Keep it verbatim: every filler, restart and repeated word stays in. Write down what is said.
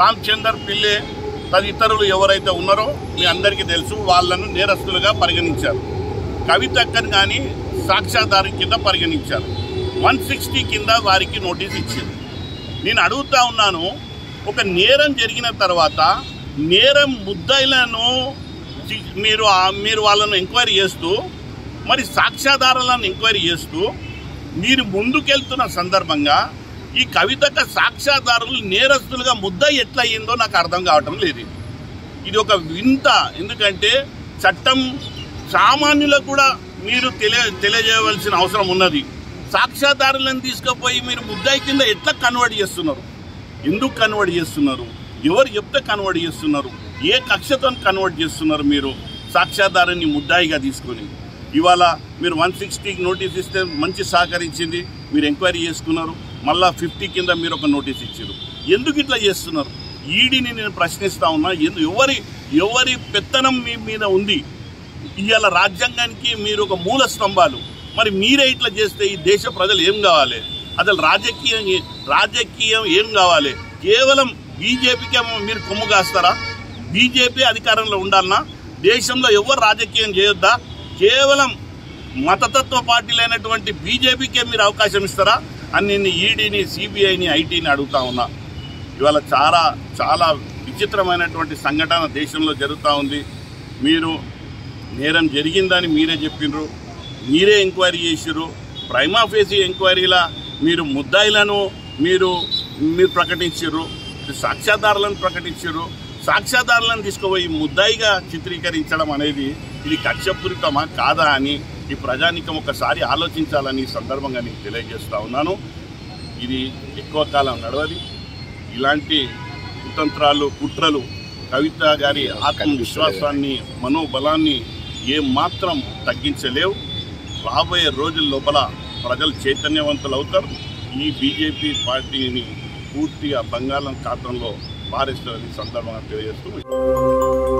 రామచందర్ పిల్లై తదితరులు ఎవరైతే ఉన్నారో మీ అందరికీ తెలుసు, వాళ్ళను నేరస్తులుగా పరిగణించారు. కవితక్కని కానీ సాక్ష్యాధారం కింద పరిగణించారు. వన్ సిక్స్టీ కింద వారికి నోటీస్ ఇచ్చింది. నేను అడుగుతా ఉన్నాను, ఒక నేరం జరిగిన తర్వాత నేరం ముద్దాయిలను మీరు మీరు వాళ్ళను ఎంక్వైరీ చేస్తూ, మరి సాక్ష్యాధారాలను ఎంక్వైరీ చేస్తూ మీరు ముందుకెళ్తున్న సందర్భంగా ఈ కవితక సాక్ష్యాధారులు నేరస్తులుగా ముద్ద ఎట్లయిందో నాకు అర్థం కావటం లేదు. ఇది ఒక వింత. ఎందుకంటే చట్టం సామాన్యులకు కూడా మీరు తెలియ తెలియజేయవలసిన అవసరం ఉన్నది. సాక్ష్యాధారులను తీసుకుపోయి మీరు ముద్దాయి కింద ఎట్లా కన్వర్ట్ చేస్తున్నారు? ఎందుకు కన్వర్ట్ చేస్తున్నారు? ఎవరు చెప్తే కన్వర్ట్ చేస్తున్నారు? ఏ కక్షతో కన్వర్ట్ చేస్తున్నారు? మీరు సాక్ష్యాధారాన్ని ముద్దాయిగా తీసుకొని ఇవాళ మీరు వన్ సిక్స్టీకి నోటీస్ ఇస్తే మంచి సహకరించింది, మీరు ఎంక్వైరీ చేసుకున్నారు. మళ్ళీ ఫిఫ్టీ కింద మీరు ఒక నోటీస్ ఇచ్చారు. ఎందుకు ఇట్లా చేస్తున్నారు? ఈడీని నేను ప్రశ్నిస్తూ ఉన్నా. ఎందు ఎవరి ఎవరి పెత్తనం మీ మీద ఉంది? ఇవాళ రాజ్యాంగానికి మీరు ఒక మూల స్తంభాలు. మరి మీరే ఇట్లా చేస్తే ఈ దేశ ప్రజలు ఏం కావాలి? అసలు రాజకీయం రాజకీయం ఏం కావాలి? కేవలం బీజేపీకే మీరు కొమ్ము కాస్తారా? బీజేపీ అధికారంలో ఉండాలన్నా? దేశంలో ఎవరు రాజకీయం చేయొద్దా? కేవలం మతతత్వ పార్టీలైనటువంటి బీజేపీకే మీరు అవకాశం ఇస్తారా అని నేను ఈడీని, సిబిఐని, ఐటీని అడుగుతా ఉన్నా. ఇవాళ చాలా చాలా విచిత్రమైనటువంటి సంఘటన దేశంలో జరుగుతూ ఉంది. మీరు నేరం జరిగిందని మీరే చెప్పినారు, మీరే ఎంక్వైరీ చేసిరు. ప్రైమా ఫేసి ఎంక్వైరీలా మీరు ముద్దాయిలను మీరు మీరు ప్రకటించారు, సాక్ష్యాధారులను ప్రకటించారు. సాక్ష్యాధారులను తీసుకుపోయి ముద్దాయిగా చిత్రీకరించడం అనేది ఇది కక్షపూరితమా కాదా అని ఈ ప్రజానికం ఒకసారి ఆలోచించాలని ఈ సందర్భంగా నేను తెలియజేస్తూ ఉన్నాను. ఇది ఎక్కువ కాలం నడవది. ఇలాంటి కుతంత్రాలు, కుట్రలు కవిత గారి ఆత్మవిశ్వాసాన్ని, మనోబలాన్ని ఏమాత్రం తగ్గించలేవు. రాబోయే రోజుల లోపల ప్రజలు చైతన్యవంతులు అవుతారు. ఈ బీజేపీ పార్టీని పూర్తిగా బంగాళాఖాతంలో పారేస్తారని సందర్భంగా తెలియజేస్తూ